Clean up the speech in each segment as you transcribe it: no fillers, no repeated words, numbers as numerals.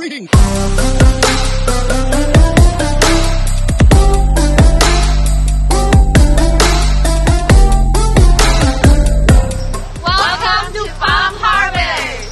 greeting. Welcome to Palm Harvest!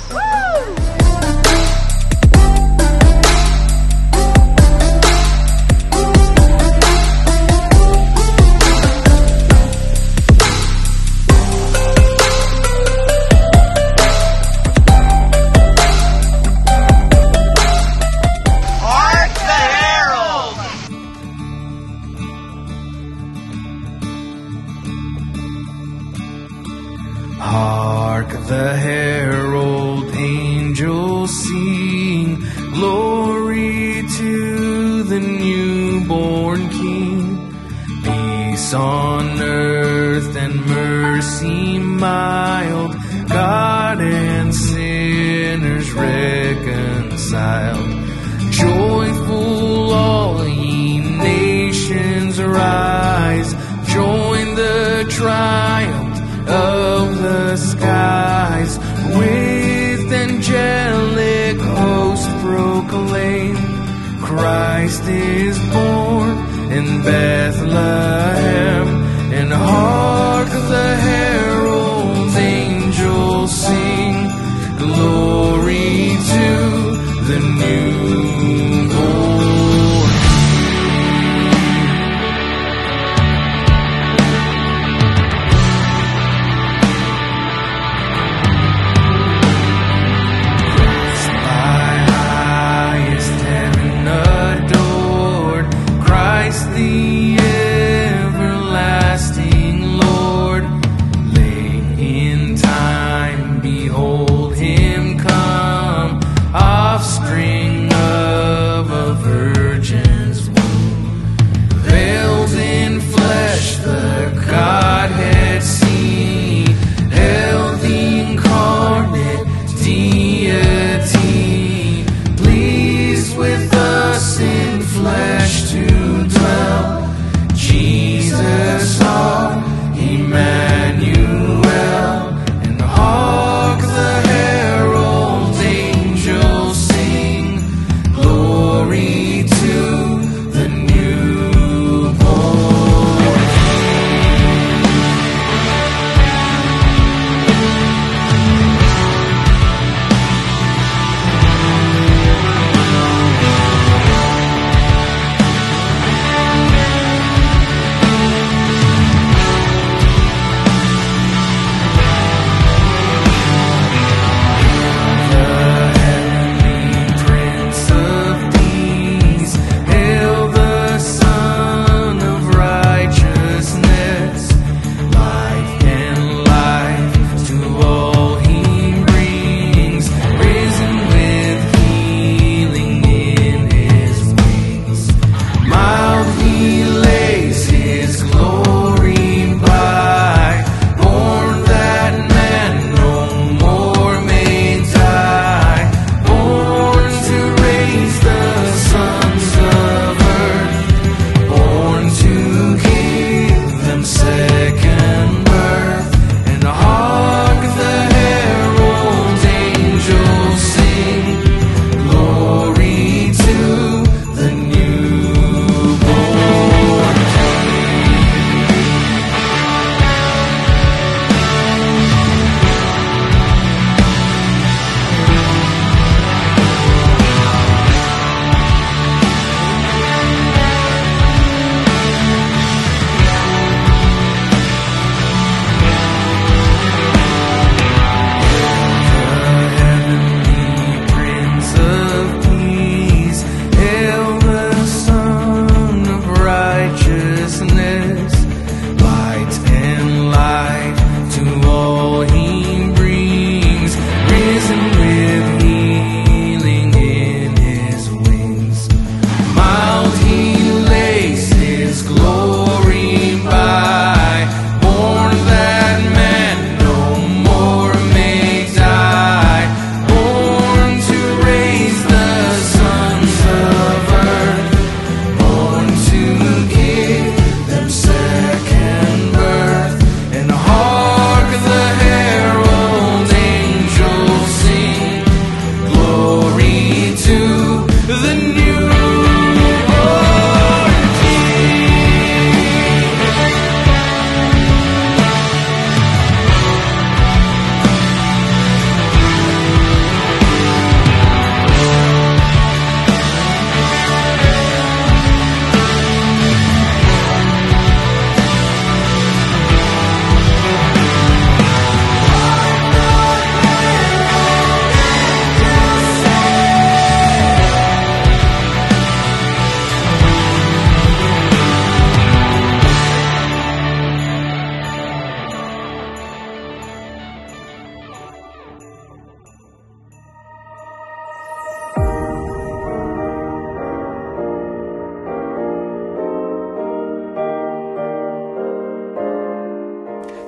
Hark the herald angels sing, glory to the newborn King. Peace on earth and mercy mild, God and sinners reconciled. Joyful all ye nations arise, join the triumph of the skies, with angelic host proclaim, Christ is born in Bethlehem. And hark the herald angels sing, glory to the newborn. The everlasting Lord.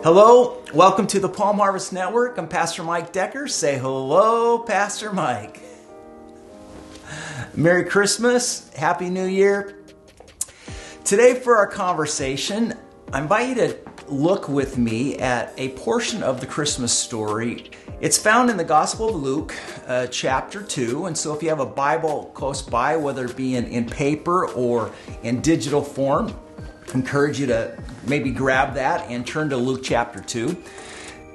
Hello, welcome to the Palm Harvest Network. I'm Pastor Mike Decker. Say hello, Pastor Mike. Merry Christmas, Happy New Year. Today for our conversation, I invite you to look with me at a portion of the Christmas story. It's found in the Gospel of Luke, chapter 2. And so if you have a Bible close by, whether it be in paper or in digital form, I encourage you to maybe grab that and turn to Luke chapter 2.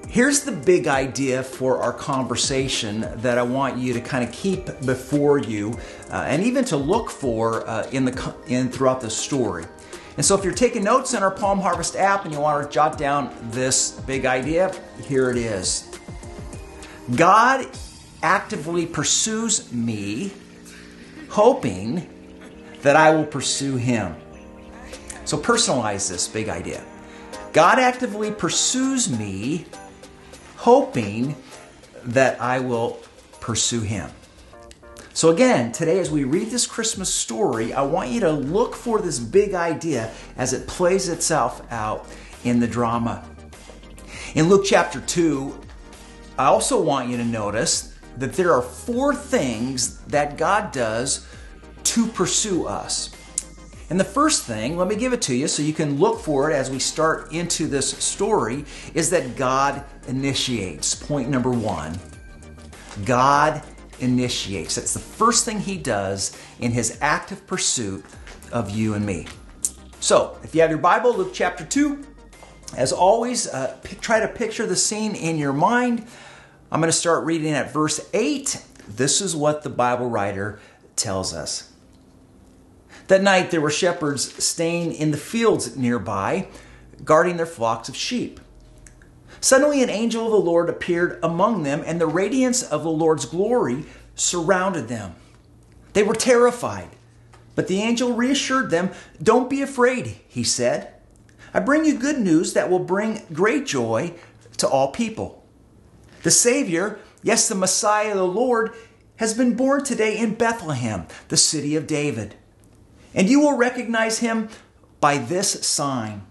Here's the big idea for our conversation that I want you to kind of keep before you and even to look for throughout the story. And so if you're taking notes in our Palm Harvest app and you want to jot down this big idea, here it is. God actively pursues me, hoping that I will pursue him. So personalize this big idea. God actively pursues me, hoping that I will pursue him. So again, today as we read this Christmas story, I want you to look for this big idea as it plays itself out in the drama. In Luke chapter 2, I also want you to notice that there are four things that God does to pursue us. And the first thing, let me give it to you so you can look for it as we start into this story, is that God initiates. Point number one, God initiates. That's the first thing he does in his active pursuit of you and me. So if you have your Bible, Luke chapter 2, as always, try to picture the scene in your mind. I'm going to start reading at verse 8. This is what the Bible writer tells us. That night there were shepherds staying in the fields nearby, guarding their flocks of sheep. Suddenly an angel of the Lord appeared among them, and the radiance of the Lord's glory surrounded them. They were terrified, but the angel reassured them. "Don't be afraid," he said. "I bring you good news that will bring great joy to all people. The Savior, yes, the Messiah, the Lord, has been born today in Bethlehem, the city of David. And you will recognize him by this sign.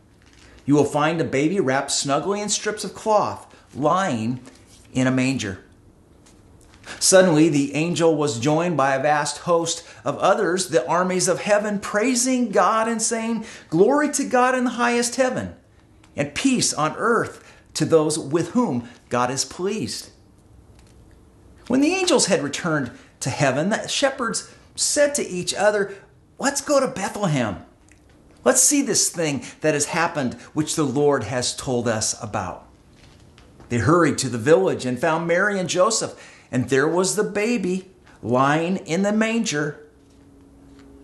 You will find a baby wrapped snugly in strips of cloth, lying in a manger." Suddenly, the angel was joined by a vast host of others, the armies of heaven, praising God and saying, "Glory to God in the highest heaven, and peace on earth to those with whom God is pleased." When the angels had returned to heaven, the shepherds said to each other, "Let's go to Bethlehem. Let's see this thing that has happened, which the Lord has told us about." They hurried to the village and found Mary and Joseph, and there was the baby lying in the manger.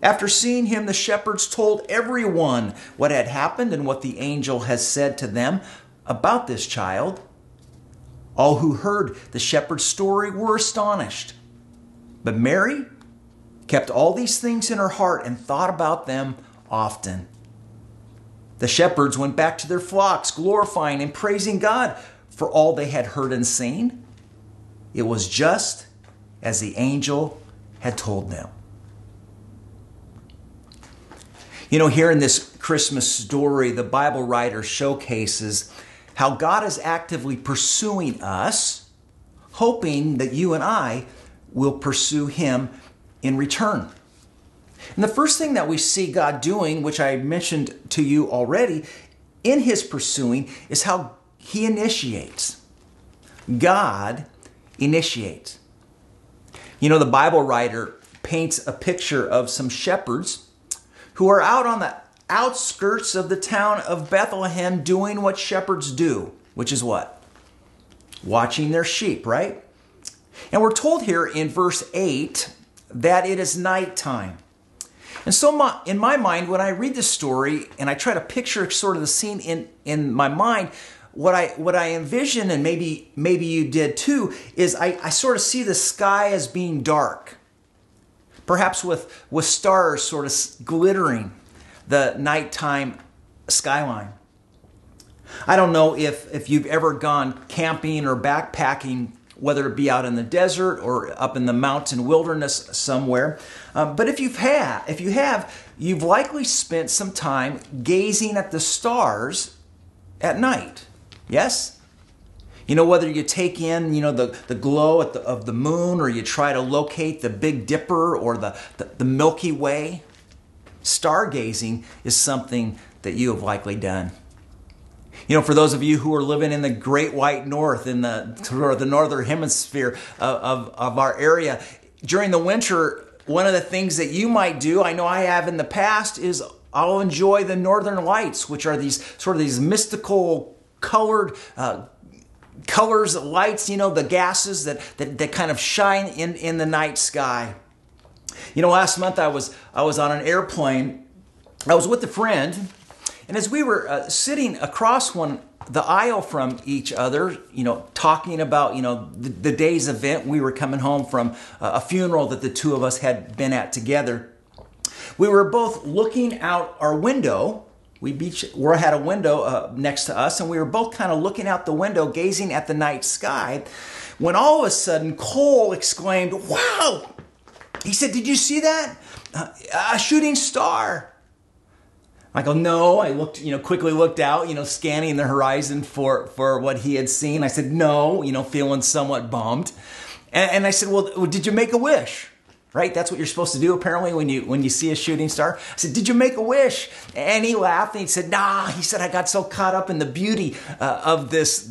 After seeing him, the shepherds told everyone what had happened and what the angel had said to them about this child. All who heard the shepherd's story were astonished, but Mary kept all these things in her heart and thought about them often. The shepherds went back to their flocks, glorifying and praising God for all they had heard and seen. It was just as the angel had told them. You know, here in this Christmas story, the Bible writer showcases how God is actively pursuing us, hoping that you and I will pursue him in return. And the first thing that we see God doing, which I mentioned to you already, in his pursuing is how he initiates. God initiates. You know, the Bible writer paints a picture of some shepherds who are out on the outskirts of the town of Bethlehem doing what shepherds do, which is what? Watching their sheep, right? And we're told here in verse 8, that it is nighttime. And so in my mind, when I read this story and I try to picture sort of the scene in my mind, what I envision, and maybe you did too, is I sort of see the sky as being dark, perhaps with stars sort of glittering the nighttime skyline. I don't know if you've ever gone camping or backpacking, whether it be out in the desert or up in the mountain wilderness somewhere. But if you have, you've likely spent some time gazing at the stars at night. Yes? You know, whether you take in, the glow of the moon, or you try to locate the Big Dipper or the Milky Way, stargazing is something that you have likely done. You know, for those of you who are living in the Great White North, in the northern hemisphere of our area, during the winter, one of the things that you might do, I know I have in the past, is I'll enjoy the northern lights, which are these mystical colored colors, lights, the gases that kind of shine in the night sky. You know, last month I was on an airplane. I was with a friend, and as we were sitting across the aisle from each other, talking about, the day's event. We were coming home from a funeral that the two of us had been at together. We were both looking out our window. We had a window next to us, and we were both kind of looking out the window, gazing at the night sky, when all of a sudden Cole exclaimed, "Wow!" He said, "Did you see that? A shooting star." I go, "No." I looked, quickly looked out, scanning the horizon for what he had seen. I said, "No," feeling somewhat bummed. And I said, "Well, did you make a wish?" Right? That's what you're supposed to do, apparently, when you see a shooting star. I said, "Did you make a wish?" And he laughed, and he said, "Nah." He said, "I got so caught up in the beauty of this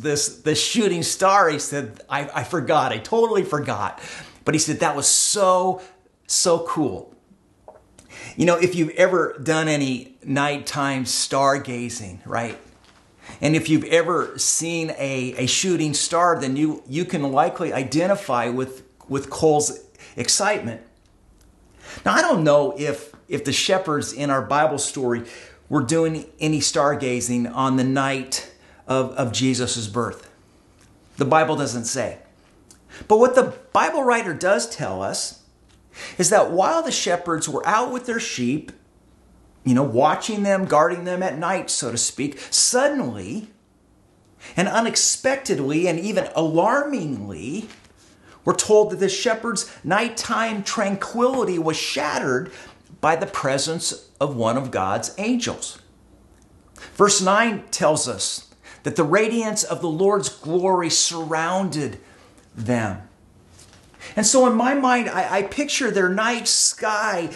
shooting star." He said, I forgot. I totally forgot. But he said, "That was so cool." You know, if you've ever done any nighttime stargazing, right? And if you've ever seen a shooting star, then you can likely identify with Cole's excitement. Now, I don't know if the shepherds in our Bible story were doing any stargazing on the night of Jesus' birth. The Bible doesn't say. But what the Bible writer does tell us is that while the shepherds were out with their sheep, watching them, guarding them at night, so to speak, suddenly and unexpectedly and even alarmingly, we're told that the shepherd's nighttime tranquility was shattered by the presence of one of God's angels. Verse 9 tells us that the radiance of the Lord's glory surrounded them. And so in my mind, I picture their night sky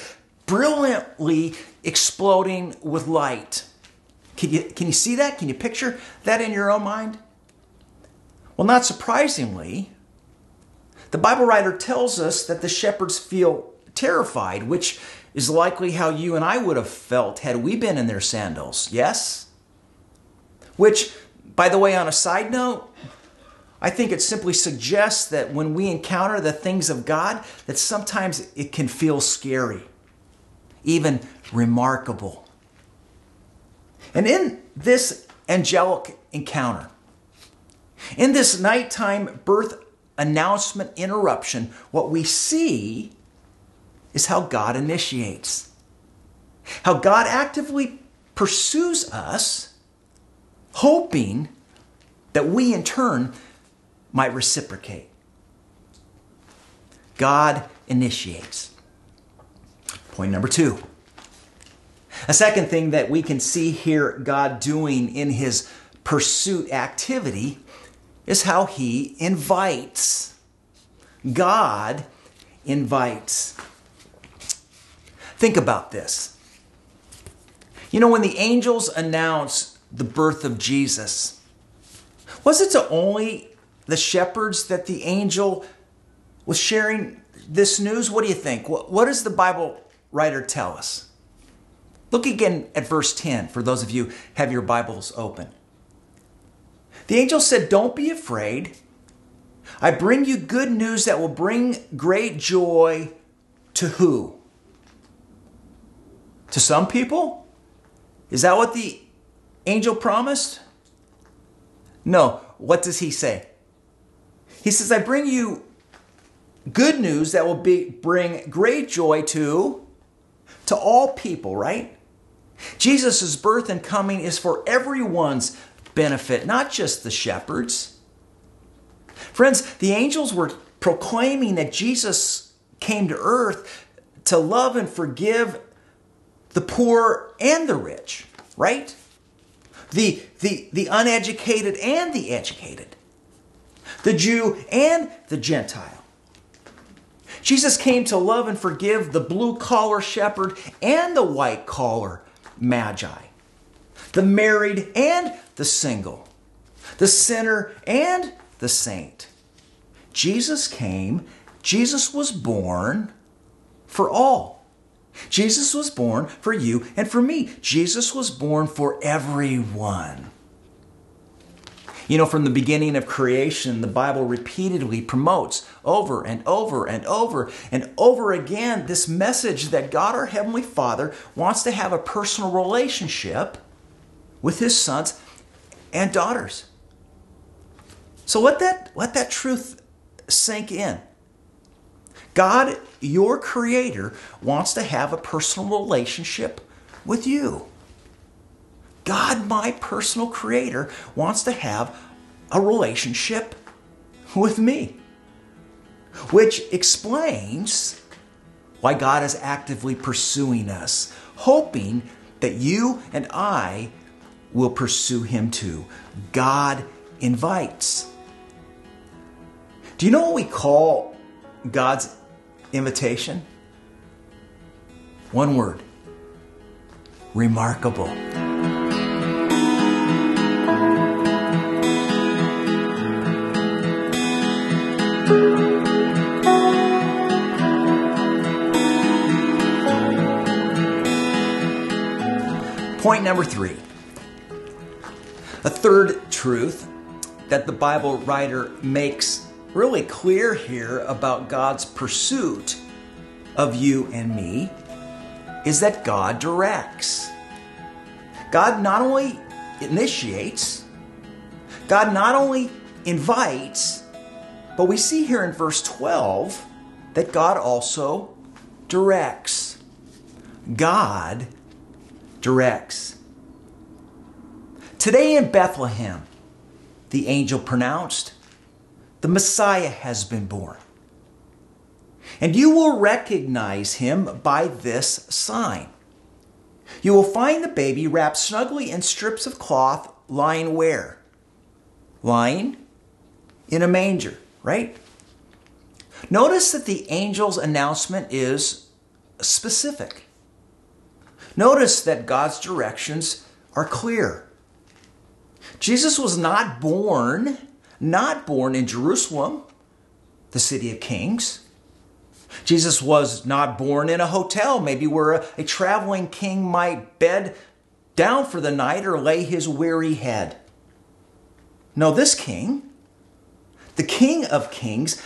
brilliantly exploding with light. Can you see that? Can you picture that in your own mind? Well, not surprisingly, the Bible writer tells us that the shepherds feel terrified, which is likely how you and I would have felt had we been in their sandals, yes? Which, by the way, on a side note, I think it simply suggests that when we encounter the things of God, that sometimes it can feel scary, even remarkable. And in this angelic encounter, in this nighttime birth announcement interruption, what we see is how God initiates, how God actively pursues us, hoping that we in turn might reciprocate. God initiates. Point number 2. A second thing that we can see here God doing in his pursuit activity is how he invites. God invites. Think about this. When the angels announced the birth of Jesus, was it to only the shepherds that the angel was sharing this news? What do you think? What does the Bible writer tell us? Look again at verse 10 for those of you who have your Bibles open. The angel said, "Don't be afraid. I bring you good news that will bring great joy to who?" To some people? Is that what the angel promised? No. What does he say? He says, "I bring you good news that will bring great joy to all people," right? Jesus' birth and coming is for everyone's benefit, not just the shepherds. Friends, the angels were proclaiming that Jesus came to earth to love and forgive the poor and the rich, right? the uneducated and the educated, the Jew and the Gentile. Jesus came to love and forgive the blue-collar shepherd and the white-collar magi, the married and the single, the sinner and the saint. Jesus came, Jesus was born for all. Jesus was born for you and for me. Jesus was born for everyone. You know, from the beginning of creation, the Bible repeatedly promotes over and over and over and over again this message that God, our Heavenly Father, wants to have a personal relationship with His sons and daughters. So let that truth sink in. God, your Creator, wants to have a personal relationship with you. God, my personal Creator, wants to have a relationship with me, which explains why God is actively pursuing us, hoping that you and I will pursue Him too. God invites. Do you know what we call God's invitation? One word: remarkable. Point number 3. A third truth that the Bible writer makes really clear here about God's pursuit of you and me is that God directs. God not only initiates, God not only invites, but we see here in verse 12 that God also directs. God directs. Today in Bethlehem, the angel pronounced, the Messiah has been born. And you will recognize Him by this sign. You will find the baby wrapped snugly in strips of cloth, lying where? Lying in a manger. Right? Notice that the angel's announcement is specific. Notice that God's directions are clear. Jesus was not born in Jerusalem, the city of kings. Jesus was not born in a hotel, maybe where a traveling king might bed down for the night or lay his weary head. No, this king, the King of Kings,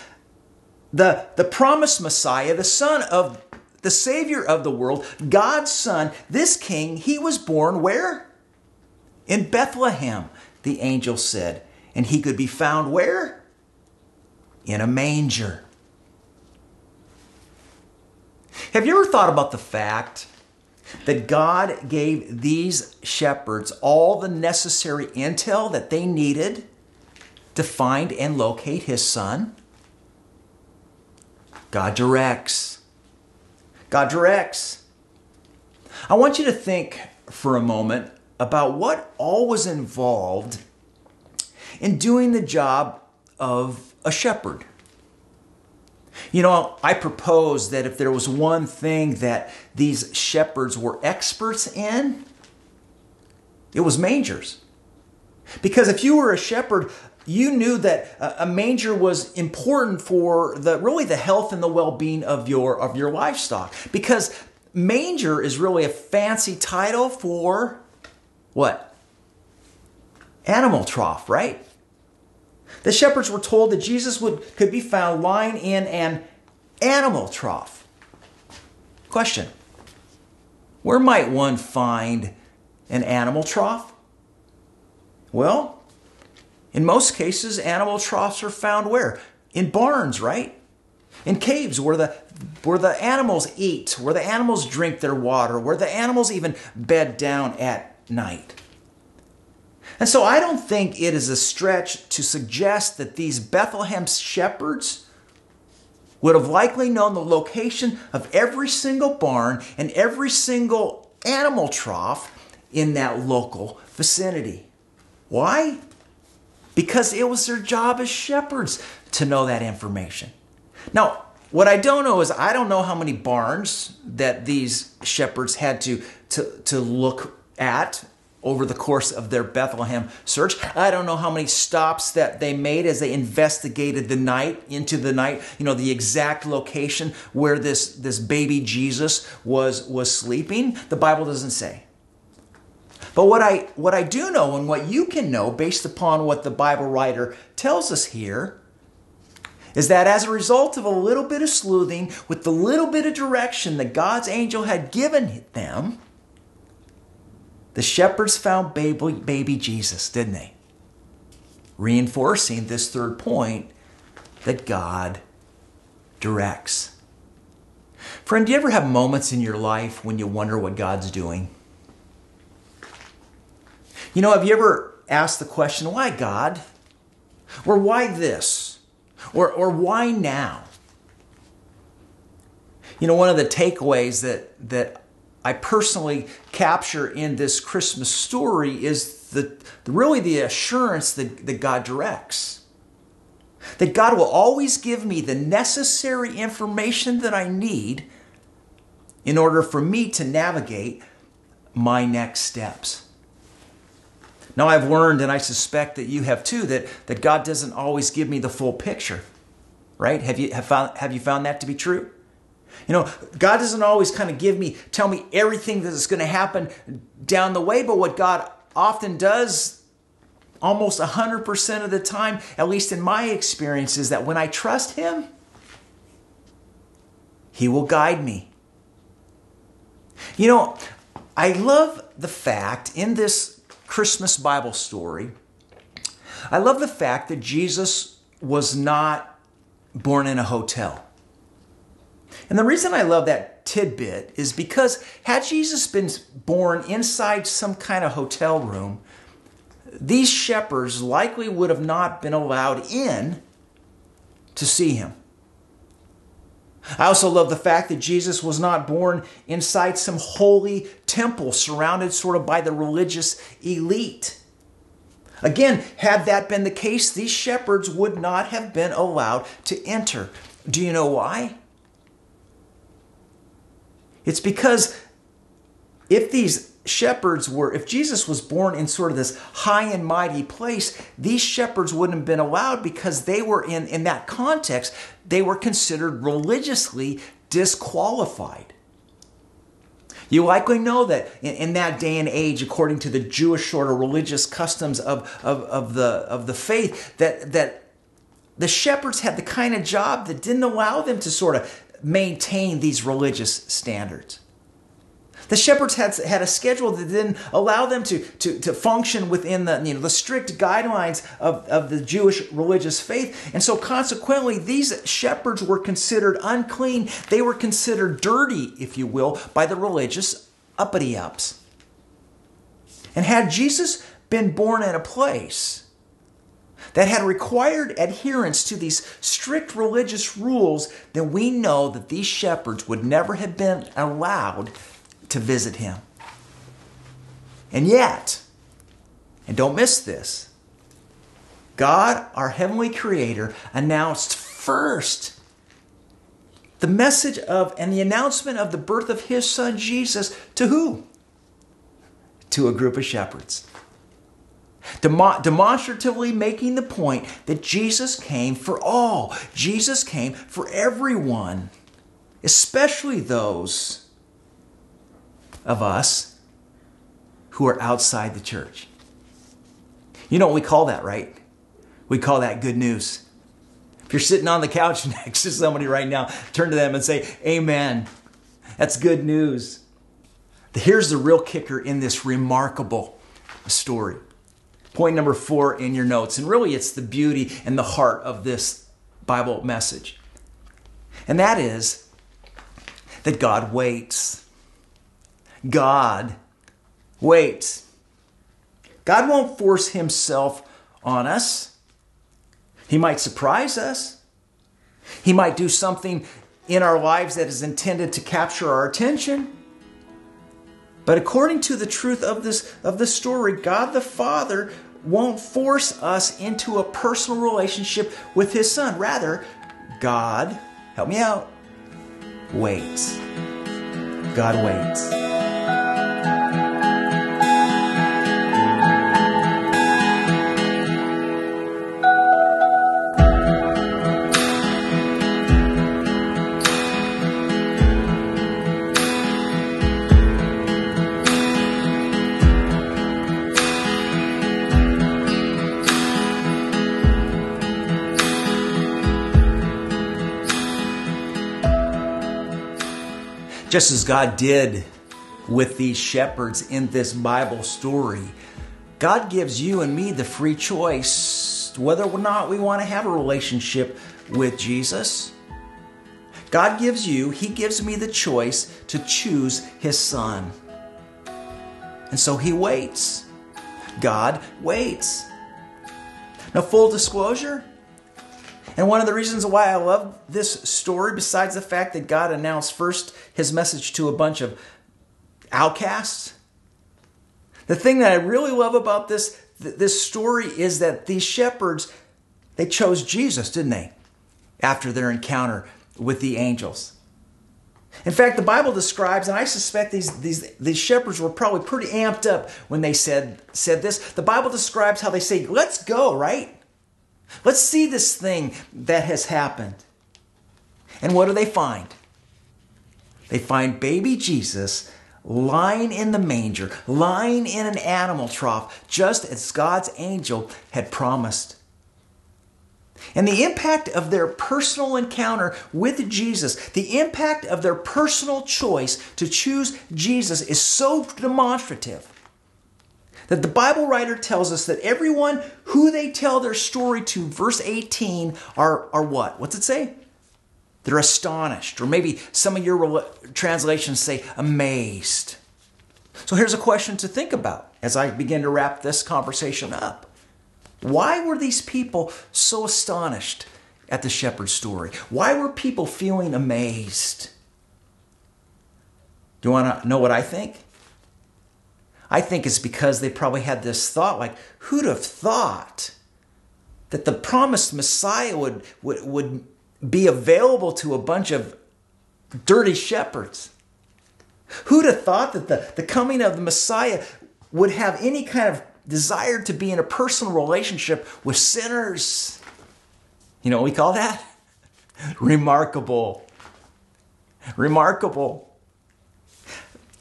the promised Messiah, the Son of the Savior of the world, God's Son, this King, He was born where? In Bethlehem, the angel said. And He could be found where? In a manger. Have you ever thought about the fact that God gave these shepherds all the necessary intel that they needed to find and locate His Son? God directs. God directs. I want you to think for a moment about what all was involved in doing the job of a shepherd. You know, I propose that if there was one thing that these shepherds were experts in, it was mangers. Because if you were a shepherd, you knew that a manger was important for the health and the well-being of your livestock, because manger is really a fancy title for what? Animal trough, right? The shepherds were told that Jesus could be found lying in an animal trough. Question: where might one find an animal trough? Well, in most cases, animal troughs are found where? In barns, right? In caves where the animals eat, where the animals drink their water, where the animals even bed down at night. And so I don't think it is a stretch to suggest that these Bethlehem shepherds would have likely known the location of every single barn and every single animal trough in that local vicinity. Why? Because it was their job as shepherds to know that information. Now, what I don't know is I don't know how many barns that these shepherds had to look at over the course of their Bethlehem search. I don't know how many stops that they made as they investigated into the night, you know, the exact location where this baby Jesus was sleeping. The Bible doesn't say. But what I do know, and what you can know based upon what the Bible writer tells us here, is that as a result of a little bit of sleuthing, with the little bit of direction that God's angel had given them, the shepherds found baby Jesus, didn't they? Reinforcing this third point, that God directs. Friend, do you ever have moments in your life when you wonder what God's doing? You know, have you ever asked the question, why God? Or why this? Or why now? You know, one of the takeaways that I personally capture in this Christmas story is really the assurance that God directs. That God will always give me the necessary information that I need in order for me to navigate my next steps. Now, I've learned, and I suspect that you have too, that God doesn't always give me the full picture, right? Have you found that to be true? You know, God doesn't always kind of tell me everything that's going to happen down the way, but what God often does almost 100% of the time, at least in my experience, is that when I trust Him, He will guide me. You know, I love the fact in this Christmas Bible story, I love the fact that Jesus was not born in a hotel. And the reason I love that tidbit is because had Jesus been born inside some kind of hotel room, these shepherds likely would have not been allowed in to see him. I also love the fact that Jesus was not born inside some holy temple surrounded sort of by the religious elite. Again, had that been the case, these shepherds would not have been allowed to enter. Do you know why? It's because if Jesus was born in sort of this high and mighty place, these shepherds wouldn't have been allowed because they were in that context, they were considered religiously disqualified. You likely know that in that day and age, according to the Jewish sort of religious customs of the faith, that the shepherds had the kind of job that didn't allow them to sort of maintain these religious standards. The shepherds had a schedule that didn't allow them to function within the strict guidelines of the Jewish religious faith. And so consequently, these shepherds were considered unclean. They were considered dirty, if you will, by the religious uppity-ups. And had Jesus been born in a place that had required adherence to these strict religious rules, then we know that these shepherds would never have been allowed to visit him. And yet, and don't miss this, God, our heavenly creator, announced first the message of and the announcement of the birth of his son Jesus to who? To a group of shepherds. Demonstratively making the point that Jesus came for all. Jesus came for everyone, especially those of us who are outside the church. You know what we call that, right? We call that good news. If you're sitting on the couch next to somebody right now, turn to them and say, amen. That's good news. Here's the real kicker in this remarkable story. Point number 4 in your notes, and really it's the beauty and the heart of this Bible message. And that is that God waits. God waits. God won't force himself on us. He might surprise us. He might do something in our lives that is intended to capture our attention. But according to the truth of this story, God the Father won't force us into a personal relationship with His Son. Rather, God, help me out, waits. God waits. Just as God did with these shepherds in this Bible story, God gives you and me the free choice whether or not we want to have a relationship with Jesus. God gives you, He gives me the choice to choose His Son. And so He waits. God waits. Now, full disclosure, and one of the reasons why I love this story, besides the fact that God announced first His message to a bunch of outcasts, the thing that I really love about this story is that these shepherds, they chose Jesus, didn't they? After their encounter with the angels. In fact, the Bible describes, and I suspect these shepherds were probably pretty amped up when they said this. The Bible describes how they say, "Let's go," right? Let's see this thing that has happened. And what do they find? They find baby Jesus lying in the manger, lying in an animal trough, just as God's angel had promised. And the impact of their personal encounter with Jesus, the impact of their personal choice to choose Jesus is so demonstrative that the Bible writer tells us that everyone who they tell their story to, verse 18, are what? What's it say? They're astonished. Or maybe some of your translations say amazed. So here's a question to think about as I begin to wrap this conversation up. Why were these people so astonished at the shepherd's story? Why were people feeling amazed? Do you want to know what I think? I think it's because they probably had this thought, like, who'd have thought that the promised Messiah would be available to a bunch of dirty shepherds? Who'd have thought that the coming of the Messiah would have any kind of desire to be in a personal relationship with sinners? You know what we call that? Remarkable. Remarkable.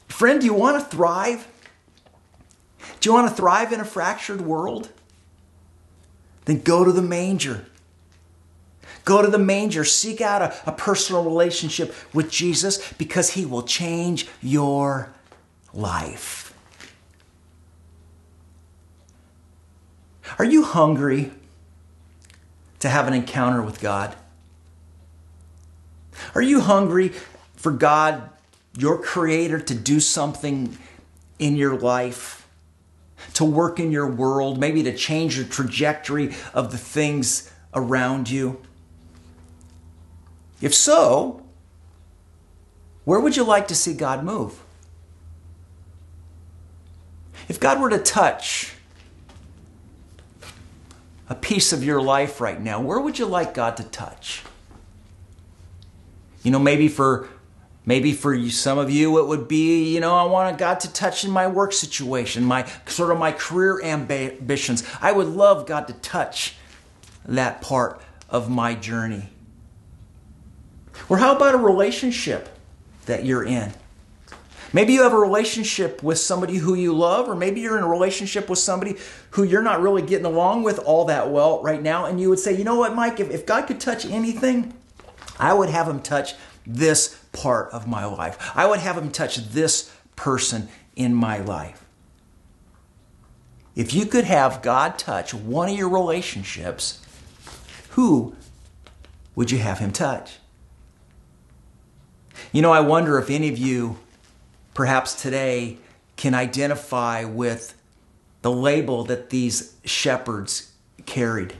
Friend, do you want to thrive? Do you want to thrive in a fractured world? Then go to the manger. Go to the manger. Seek out a personal relationship with Jesus, because He will change your life. Are you hungry to have an encounter with God? Are you hungry for God, your Creator, to do something in your life? To work in your world, maybe to change the trajectory of the things around you? If so, where would you like to see God move? If God were to touch a piece of your life right now, where would you like God to touch? You know, maybe for you, some of you, it would be, you know, I want God to touch in my work situation, my career ambitions. I would love God to touch that part of my journey. Or how about a relationship that you're in? Maybe you have a relationship with somebody who you love, or maybe you're in a relationship with somebody who you're not really getting along with all that well right now, and you would say, you know what, Mike, if God could touch anything, I would have Him touch this part of my life. I would have Him touch this person in my life. If you could have God touch one of your relationships, who would you have Him touch? You know, I wonder if any of you, perhaps today, can identify with the label that these shepherds carried.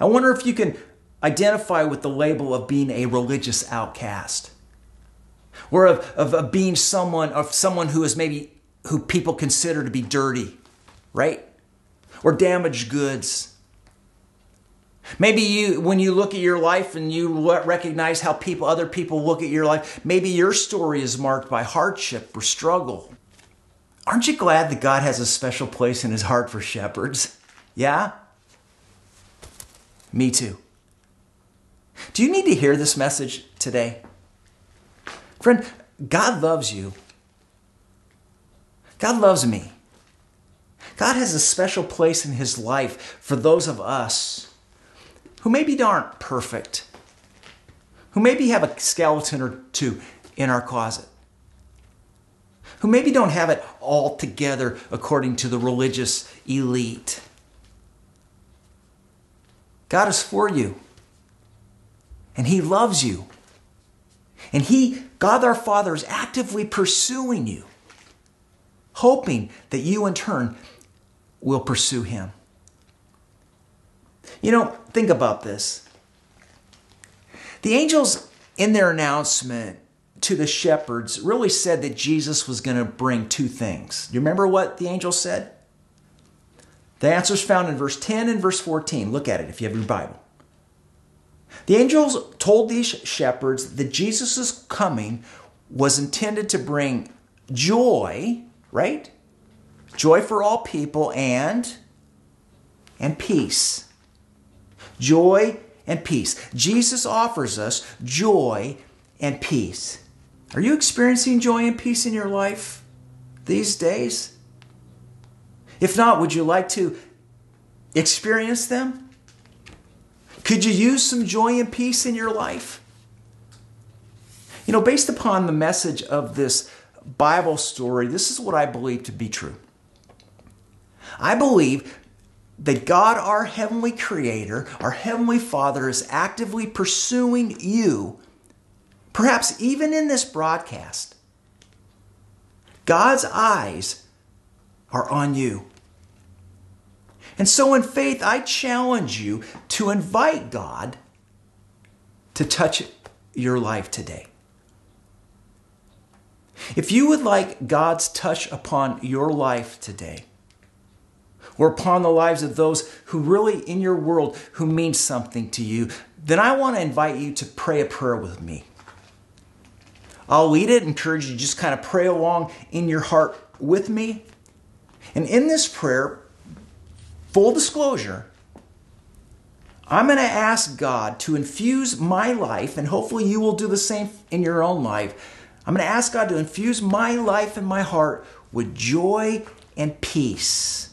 I wonder if you can identify with the label of being a religious outcast. We're of being someone who is maybe who people consider to be dirty, right? Or damaged goods. Maybe you, when you look at your life and you recognize how other people look at your life, maybe your story is marked by hardship or struggle. Aren't you glad that God has a special place in his heart for shepherds? Yeah? Me too. Do you need to hear this message today? Friend, God loves you. God loves me. God has a special place in his life for those of us who maybe aren't perfect, who maybe have a skeleton or two in our closet, who maybe don't have it all together according to the religious elite. God is for you, and he loves you, and God our Father, is actively pursuing you, hoping that you in turn will pursue him. You know, think about this. The angels, in their announcement to the shepherds, really said that Jesus was going to bring two things. Do you remember what the angel said? The answer is found in verse 10 and verse 14. Look at it if you have your Bible. The angels told these shepherds that Jesus' coming was intended to bring joy, right? Joy for all people and peace. Joy and peace. Jesus offers us joy and peace. Are you experiencing joy and peace in your life these days? If not, would you like to experience them? Could you use some joy and peace in your life? You know, based upon the message of this Bible story, this is what I believe to be true. I believe that God, our heavenly creator, our heavenly Father, is actively pursuing you, perhaps even in this broadcast. God's eyes are on you. And so in faith, I challenge you to invite God to touch your life today. If you would like God's touch upon your life today, or upon the lives of those who really in your world who mean something to you, then I want to invite you to pray a prayer with me. I'll lead it, encourage you to just kind of pray along in your heart with me. And in this prayer, full disclosure, I'm going to ask God to infuse my life, and hopefully you will do the same in your own life. I'm going to ask God to infuse my life and my heart with joy and peace.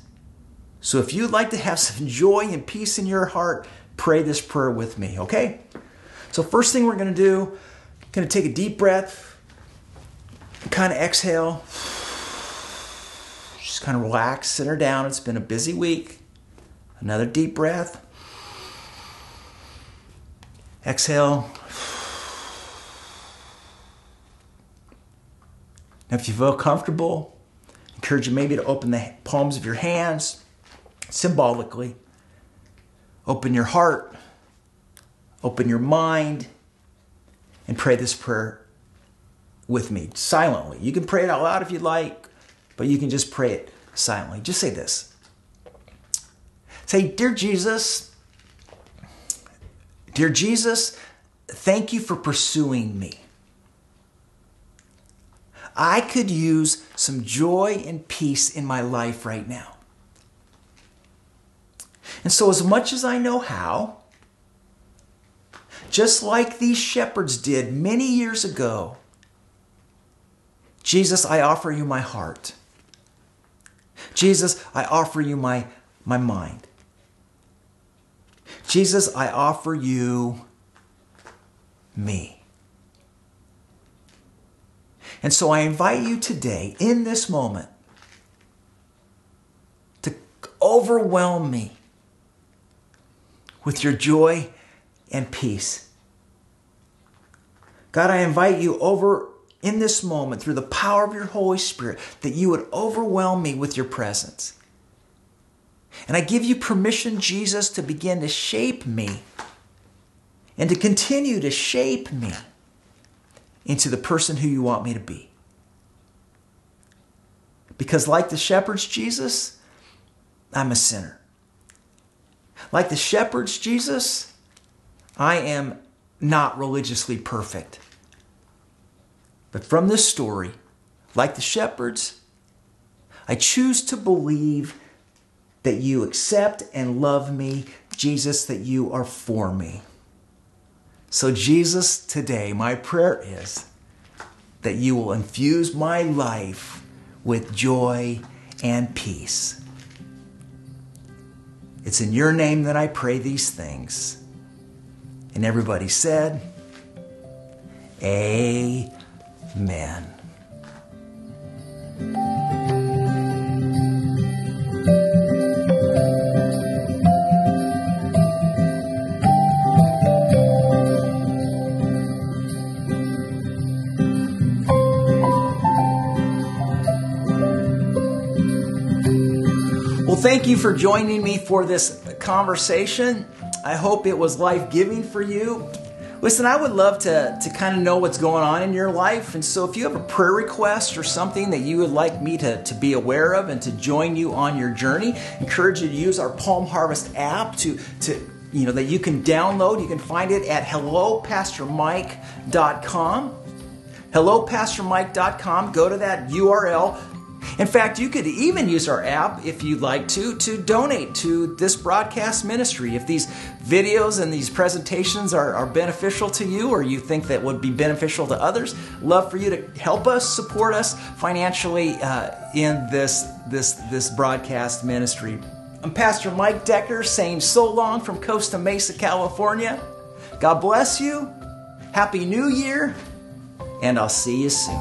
So if you'd like to have some joy and peace in your heart, pray this prayer with me, okay? So first thing we're going to do, going to take a deep breath, kind of exhale. Just kind of relax, center down. It's been a busy week. Another deep breath. Exhale. Now, if you feel comfortable, I encourage you maybe to open the palms of your hands symbolically. Open your heart. Open your mind. And pray this prayer with me silently. You can pray it out loud if you'd like, but you can just pray it silently. Just say this. Say, dear Jesus, thank you for pursuing me. I could use some joy and peace in my life right now. And so as much as I know how, just like these shepherds did many years ago, Jesus, I offer you my heart. Jesus, I offer you my mind. Jesus, I offer you me. And so I invite you today, in this moment, to overwhelm me with your joy and peace. God, I invite you over in this moment through the power of your Holy Spirit that you would overwhelm me with your presence. And I give you permission, Jesus, to begin to shape me and to continue to shape me into the person who you want me to be. Because like the shepherds, Jesus, I'm a sinner. Like the shepherds, Jesus, I am not religiously perfect. But from this story, like the shepherds, I choose to believe that you accept and love me, Jesus, that you are for me. So Jesus, today, my prayer is that you will infuse my life with joy and peace. It's in your name that I pray these things. And everybody said, Amen. Well, thank you for joining me for this conversation. I hope it was life-giving for you. Listen, I would love to kind of know what's going on in your life. And so if you have a prayer request or something that you would like me to be aware of and to join you on your journey, I encourage you to use our Palm Harvest app to that you can download. You can find it at hellopastormike.com. Hellopastormike.com. Go to that URL. In fact, you could even use our app, if you'd like to donate to this broadcast ministry. If these videos and these presentations are beneficial to you, or you think that would be beneficial to others, love for you to help us, support us financially in this broadcast ministry. I'm Pastor Mike Decker saying so long from Costa Mesa, California. God bless you. Happy New Year. And I'll see you soon.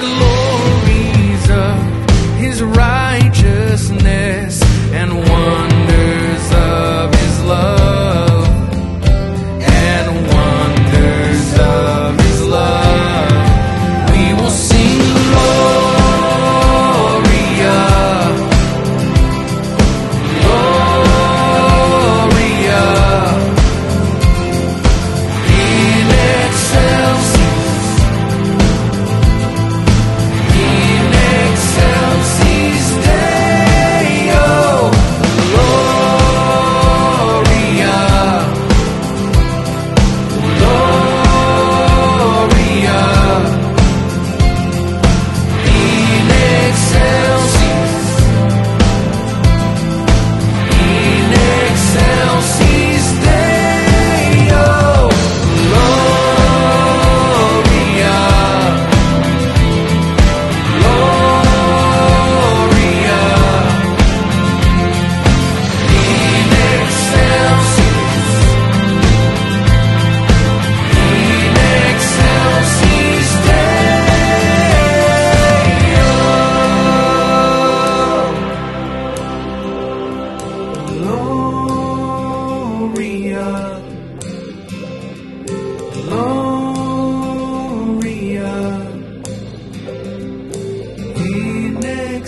Lord.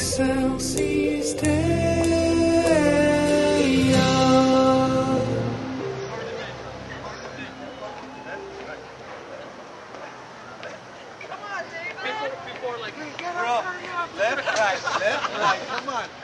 Excelsis Dei. Come on, David. Before, like, hurry up. Left, right, left, right. Come on.